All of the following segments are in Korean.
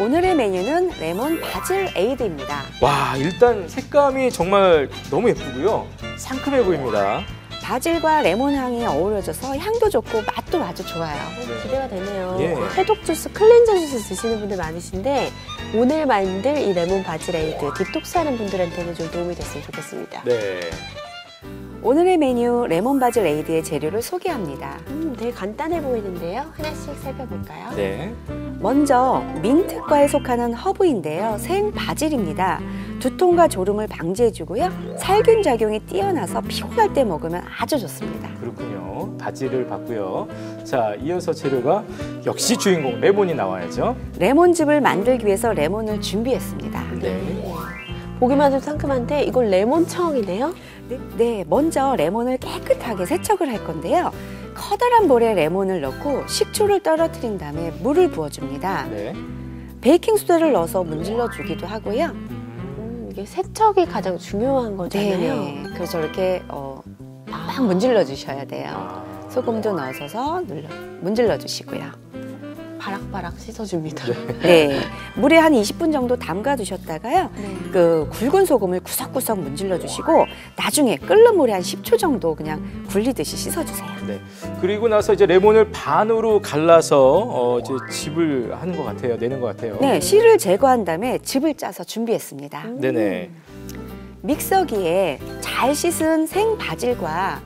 오늘의 메뉴는 레몬 바질 에이드입니다. 와, 일단 색감이 정말 너무 예쁘고요. 상큼해 보입니다. 바질과 레몬 향이 어우러져서 향도 좋고 맛도 아주 좋아요. 기대가 되네요. 예. 해독 주스, 클렌저 주스 드시는 분들 많으신데 오늘 만들 이 레몬 바질 에이드, 디톡스하는 분들한테는 좀 도움이 됐으면 좋겠습니다. 네. 오늘의 메뉴 레몬 바질 에이드의 재료를 소개합니다. 되게 간단해 보이는데요. 하나씩 살펴볼까요? 네. 먼저 민특과에 속하는 허브인데요. 생 바질입니다. 두통과 졸음을 방지해주고요. 살균 작용이 뛰어나서 피곤할 때 먹으면 아주 좋습니다. 그렇군요. 바질을 봤고요. 자, 이어서 재료가 역시 주인공 레몬이 나와야죠. 레몬즙을 만들기 위해서 레몬을 준비했습니다. 네. 보기만 해도 상큼한데 이건 레몬청이네요? 네, 먼저 레몬을 깨끗하게 세척을 할 건데요. 커다란 볼에 레몬을 넣고 식초를 떨어뜨린 다음에 물을 부어줍니다. 네. 베이킹소다를 넣어서 문질러 주기도 하고요. 이게 세척이 가장 중요한 거잖아요. 네, 그래서 이렇게 막 문질러 주셔야 돼요. 소금도 넣어서 문질러 주시고요. 바락바락 씻어줍니다. 네, 물에 한 20분 정도 담가두셨다가요. 네. 그 굵은 소금을 구석구석 문질러주시고 나중에 끓는 물에 한 10초 정도 그냥 굴리듯이 씻어주세요. 네, 그리고 나서 이제 레몬을 반으로 갈라서 이제 즙을 하는 것 같아요, 내는 것 같아요. 네, 씨를 제거한 다음에 즙을 짜서 준비했습니다. 네네. 믹서기에 잘 씻은 생 바질과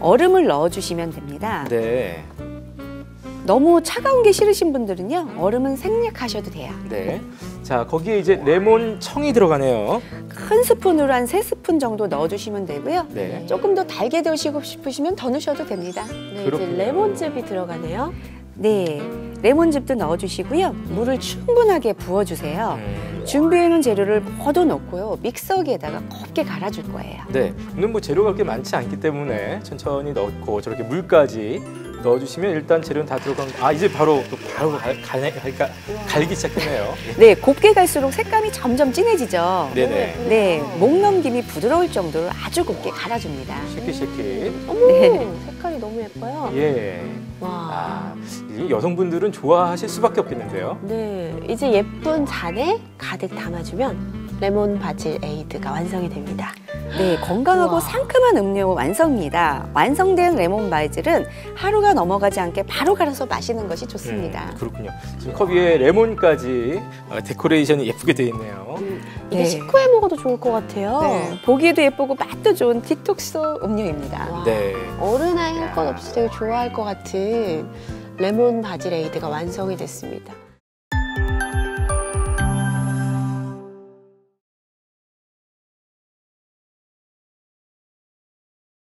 얼음을 넣어주시면 됩니다. 네. 너무 차가운 게 싫으신 분들은요, 얼음은 생략하셔도 돼요. 네. 자, 거기에 이제 레몬청이 들어가네요. 큰 스푼으로 한 3스푼 정도 넣어주시면 되고요. 네. 조금 더 달게 드시고 싶으시면 더 넣으셔도 됩니다. 네, 이제 레몬즙이 들어가네요. 네, 레몬즙도 넣어주시고요. 물을 충분하게 부어주세요. 준비해놓은 재료를 모두 넣고요. 믹서기에다가 곱게 갈아줄 거예요. 네, 오늘 뭐 재료가 그렇게 많지 않기 때문에 천천히 넣고 저렇게 물까지 넣어주시면 일단 재료는 다 들어간. 아, 이제 바로 갈기 시작했네요. 네, 곱게 갈수록 색감이 점점 진해지죠. 네네. 네, 목 넘김이 부드러울 정도로 아주 곱게 갈아줍니다. 쉐킷쉐킷. 어머, 네. 색깔이 너무 예뻐요. 예. 와. 아, 여성분들은 좋아하실 수밖에 없겠는데요. 네, 이제 예쁜 잔에 가득 담아주면 레몬 바질 에이드가 완성이 됩니다. 네, 건강하고 우와. 상큼한 음료 완성입니다. 완성된 레몬 바질은 하루가 넘어가지 않게 바로 갈아서 마시는 것이 좋습니다. 그렇군요. 지금 컵 위에 레몬까지 데코레이션이 예쁘게 되어 있네요. 이게 네. 식후에 먹어도 좋을 것 같아요. 네, 보기도 예쁘고 맛도 좋은 디톡스 음료입니다. 와, 네. 어른아이 할 것 없이 되게 좋아할 것 같은 레몬 바질 에이드가 완성이 됐습니다.